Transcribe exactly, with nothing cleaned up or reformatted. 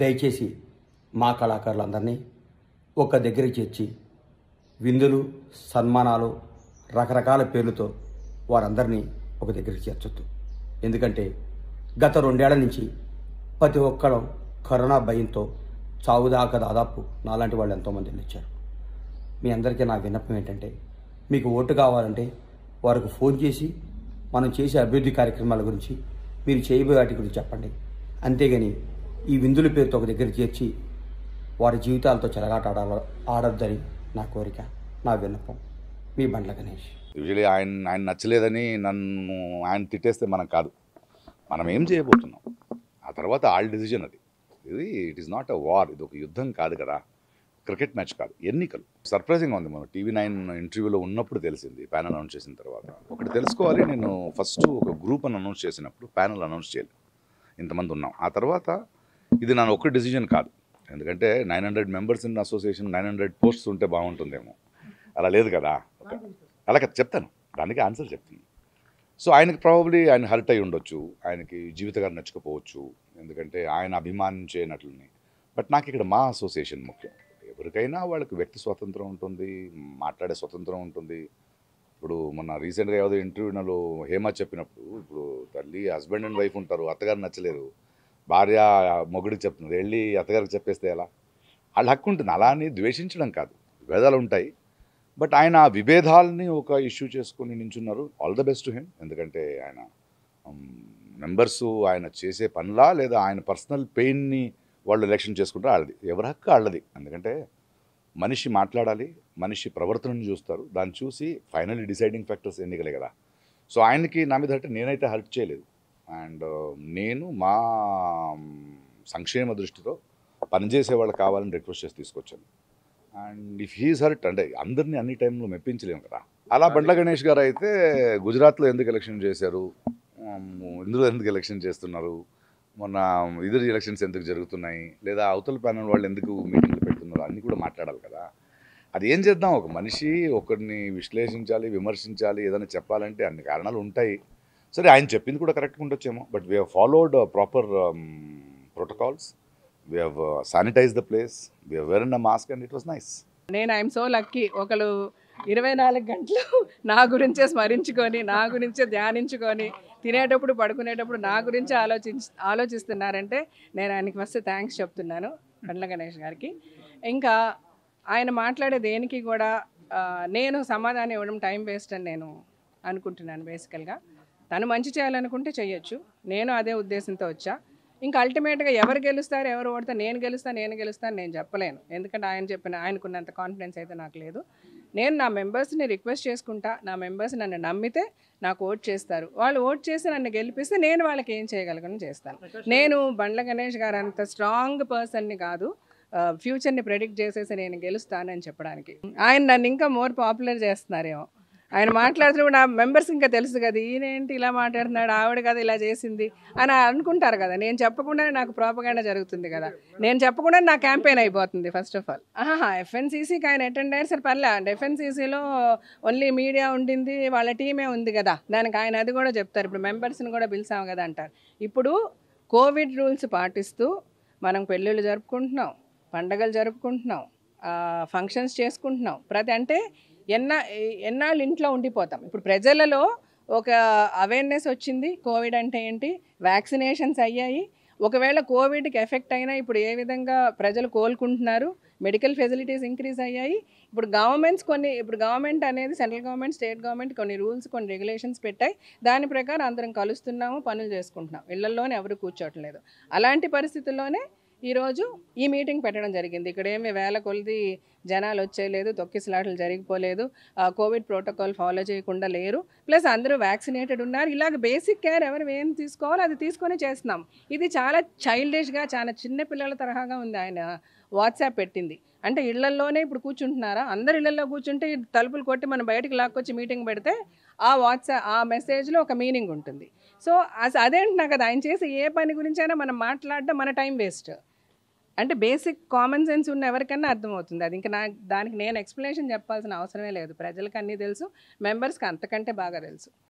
దయచేసి మా కళాకారులందరినీ ఒక దగ్గరికి చేర్చి విందులు సన్మానాలు రకరకాల పేర్లతో వారందరినీ ఒక దగ్గరికి చేర్చొద్దు. ఎందుకంటే గత రెండేళ్ల నుంచి ప్రతి ఒక్కరు కరోనా భయంతో చావుదాకా దాదాపు నాలాంటి వాళ్ళు ఎంతోమంది వెళ్ళొచ్చారు. మీ అందరికీ నా విన్నపం ఏంటంటే, మీకు ఓటు కావాలంటే వారికి ఫోన్ చేసి మనం చేసే అభివృద్ధి కార్యక్రమాల గురించి, మీరు చేయబోయే వాటి గురించి చెప్పండి. అంతేగాని ఈ విందుల పేరుతో ఒక దగ్గర చేర్చి వారి జీవితాలతో చెలగాట ఆడ ఆడొద్దని నా కోరిక, నా విన్నపం. మీ బండ్ల గణేష్. యూజువలీ ఆయన ఆయన నచ్చలేదని నన్ను ఆయన తిట్టేస్తే మనం కాదు, మనం ఏం చేయబోతున్నాం ఆ తర్వాత ఆల్ డిసిజన్. అది ఇది it is not a war, ఇది ఒక యుద్ధం కాదు కదా, క్రికెట్ మ్యాచ్ కాదు, ఎన్నికలు. సర్ప్రైజింగ్ ఉంది. మనం టీవీ నైన్ ఇంటర్వ్యూలో ఉన్నప్పుడు తెలిసింది, ప్యానల్ అనౌన్స్ చేసిన తర్వాత. ఒకటి తెలుసుకోవాలి, నేను ఫస్ట్ ఒక గ్రూప్ అని అనౌన్స్ చేసినప్పుడు ప్యానల్ అనౌన్స్ చేయాలి, ఇంతమంది ఉన్నాం. ఆ తర్వాత ఇది నా ఒక్క డిసిజన్ కాదు, ఎందుకంటే nine hundred members in association, nine hundred posts ఉంటే బాగుంటుందేమో, అలా లేదు కదా. అలా కదా చెప్తాను, దానికి ఆన్సర్ చెప్తాను. సో ఆయనకి ప్రాబబ్లీ ఆయన హర్ట్ అయి ఉండొచ్చు, ఆయనకి జీవితకాలం నచ్చకపోవచ్చు, ఎందుకంటే ఆయన అభిమానించేనట్లని. బట్ నాకు ఇక్కడ మా అసోసియేషన్ ముఖ్యం. ఎవరికైనా వాళ్ళకి వ్యక్తి స్వాతంత్రం ఉంటుంది, మాట్లాడే స్వతంత్రం ఉంటుంది. ఇప్పుడు మొన్న రీసెంట్గా ఏదో ఇంటర్వ్యూలో హేమ చెప్పినప్పుడు, ఇప్పుడు తల్లి హస్బెండ్ అండ్ వైఫ్ ఉంటారు, అత్తగారు నచ్చలేదు, భార్య మొగుడికి చెప్తుంది, వెళ్ళి అత్తగారికి చెప్పేస్తే ఎలా? వాళ్ళ హక్కు ఉంటుంది. అలా అని ద్వేషించడం కాదు, విభేదాలు ఉంటాయి. బట్ ఆయన ఆ విభేదాలని ఒక ఇష్యూ చేసుకుని నించున్నారు. All the best to him. ఎందుకంటే ఆయన మెంబర్సు ఆయన చేసే పనులా, లేదా ఆయన పర్సనల్ పెయిన్ని వాళ్ళు ఎలక్షన్ చేసుకుంటారు, వాళ్ళది ఎవరి హక్కు వాళ్ళది. ఎందుకంటే మనిషి మాట్లాడాలి, మనిషి ప్రవర్తనను చూస్తారు, దాన్ని చూసి ఫైనల్లీ డిసైడింగ్ ఫ్యాక్టర్స్ ఎన్నికలే కదా. సో ఆయనకి నా మీద హర్ట్, నేనైతే హర్ట్ చేయలేదు. అండ్ నేను మా సంక్షేమ దృష్టితో పనిచేసే వాళ్ళు కావాలని రిక్వెస్ట్ చేసి తీసుకొచ్చాను. అండ్ ఇఫ్ హీస్ హర్ట్ అంటే అందరినీ అన్ని టైంలో మెప్పించలేము కదా. అలా బండ్ల గణేష్ గారు అయితే గుజరాత్లో ఎందుకు ఎలక్షన్ చేశారు, ఇందులో ఎందుకు ఎలక్షన్ చేస్తున్నారు, మొన్న ఇద్దరు ఎలక్షన్స్ ఎందుకు జరుగుతున్నాయి, లేదా అవతల ప్యానల్ వాళ్ళు ఎందుకు మీటింగ్లు పెడుతున్నారు, అన్నీ కూడా మాట్లాడాలి కదా. అది ఏం చేద్దాం, ఒక మనిషి ఒకరిని విశ్లేషించాలి, విమర్శించాలి, ఏదైనా చెప్పాలంటే అన్ని కారణాలు ఉంటాయి. సరే, ఆయన చెప్పింది కూడా కరెక్ట్గా ఉండొచ్చేమో, but we have followed proper protocols, we have sanitized the place, we have worn a mask and it was nice. నేను ఐఎమ్ సో లక్కీ, ఒకళ్ళు ఇరవై నాలుగు గంటలు నా గురించే స్మరించుకొని, నా గురించే ధ్యానించుకొని, తినేటప్పుడు పడుకునేటప్పుడు నా గురించే ఆలోచి ఆలోచిస్తున్నారంటే నేను ఆయనకి ఫస్ట్ థ్యాంక్స్ చెప్తున్నాను, బండ్ల గణేష్ గారికి. ఇంకా ఆయన మాట్లాడే దేనికి కూడా నేను సమాధానం ఇవ్వడం టైం వేస్ట్ అని నేను అనుకుంటున్నాను. బేసికల్గా తను మంచి చేయాలనుకుంటే చేయొచ్చు, నేను అదే ఉద్దేశంతో వచ్చా. ఇంకా అల్టిమేట్గా ఎవరు గెలుస్తారు, ఎవరు ఓడతారు, నేను గెలుస్తాను నేను గెలుస్తాను నేను చెప్పలేను. ఎందుకంటే ఆయన చెప్పిన ఆయనకున్నంత కాన్ఫిడెన్స్ అయితే నాకు లేదు. నేను నా మెంబర్స్ని రిక్వెస్ట్ చేసుకుంటా, నా మెంబర్స్ నన్ను నమ్మితే నాకు ఓట్ చేస్తారు, వాళ్ళు ఓట్ చేసి నన్ను గెలిపిస్తే నేను వాళ్ళకి ఏం చేయగలను చేస్తాను. నేను బండ్ల గణేష్ గారు అంత స్ట్రాంగ్ పర్సన్ని కాదు ఫ్యూచర్ని ప్రెడిక్ట్ చేసేసి నేను గెలుస్తానని చెప్పడానికి. ఆయన నన్ను ఇంకా మోర్ పాపులర్ చేస్తున్నారేమో. ఆయన మాట్లాడుతున్నప్పుడు నా మెంబర్స్ ఇంకా తెలుసు కదా, ఈయనేంటి ఇలా మాట్లాడుతున్నాడు, ఆవిడ కదా ఇలా చేసింది అని అనుకుంటారు కదా. నేను చెప్పకుండానే నాకు ప్రాపగానే జరుగుతుంది కదా, నేను చెప్పకుండా నా క్యాంపెయిన్ అయిపోతుంది. ఫస్ట్ ఆఫ్ ఆల్ ఆహా ఎఫ్ఎన్సీసీకి ఆయన అటెండ్ అయ్యారు, సరే పర్లే, అండ్ ఎఫ్ఎన్సీసీలో ఓన్లీ మీడియా ఉండింది, వాళ్ళ టీమే ఉంది కదా, దానికి ఆయన అది కూడా చెప్తారు. ఇప్పుడు మెంబర్స్ని కూడా పిలిచాము కదా అంటారు. ఇప్పుడు కోవిడ్ రూల్స్ పాటిస్తూ మనం పెళ్ళిళ్ళు జరుపుకుంటున్నాం, పండగలు జరుపుకుంటున్నాం, ఫంక్షన్స్ చేసుకుంటున్నాం. ప్రతి అంటే ఎన్నా ఎన్నాళ్ళు ఇంట్లో ఉండిపోతాం. ఇప్పుడు ప్రజలలో ఒక అవేర్నెస్ వచ్చింది, కోవిడ్ అంటే ఏంటి, వ్యాక్సినేషన్స్ అయ్యాయి. ఒకవేళ కోవిడ్కి ఎఫెక్ట్ అయినా ఇప్పుడు ఏ విధంగా ప్రజలు కోలుకుంటున్నారు, మెడికల్ ఫెసిలిటీస్ ఇంక్రీజ్ అయ్యాయి. ఇప్పుడు గవర్నమెంట్స్ కొన్ని, ఇప్పుడు గవర్నమెంట్ అనేది సెంట్రల్ గవర్నమెంట్, స్టేట్ గవర్నమెంట్ కొన్ని రూల్స్, కొన్ని రెగ్యులేషన్స్ పెట్టాయి. దాని ప్రకారం అందరం కలుస్తున్నాము, పనులు చేసుకుంటున్నాం, ఇళ్లలోనే ఎవరు కూర్చోవట్లేదు. అలాంటి పరిస్థితుల్లోనే ఈరోజు ఈ మీటింగ్ పెట్టడం జరిగింది. ఇక్కడ ఏమి వేల కొలది జనాలు వచ్చేయలేదు, తొక్కిసలాటలు జరిగిపోలేదు, కోవిడ్ ప్రోటోకాల్ ఫాలో చేయకుండా లేరు, ప్లస్ అందరూ వ్యాక్సినేటెడ్ ఉన్నారు. ఇలాగ బేసిక్ కేర్ ఎవరు ఏం తీసుకోవాలో అది తీసుకొని చేస్తున్నాం. ఇది చాలా చైల్డిష్గా, చాలా చిన్నపిల్లల తరహాగా ఉంది ఆయన వాట్సాప్ పెట్టింది. అంటే ఇళ్లల్లోనే ఇప్పుడు కూర్చుంటున్నారా, అందరు ఇళ్లలో కూర్చుంటే తలుపులు కొట్టి మనం బయటకు లాక్కొచ్చి మీటింగ్ పెడితే ఆ వాట్సాప్ ఆ మెసేజ్లో ఒక మీనింగ్ ఉంటుంది. సో అసలు అదేంటున్నా కదా, ఆయన చేసి ఏ పని గురించైనా మనం మాట్లాడడం మన టైం వేస్ట్. అంటే బేసిక్ కామన్ సెన్స్ ఉన్న ఎవరికన్నా అర్థమవుతుంది అది. ఇంకా నా దానికి నేను ఎక్స్ప్లెనేషన్ చెప్పాల్సిన అవసరమే లేదు, ప్రజలకు అన్నీ తెలుసు, మెంబర్స్కి అంతకంటే బాగా తెలుసు.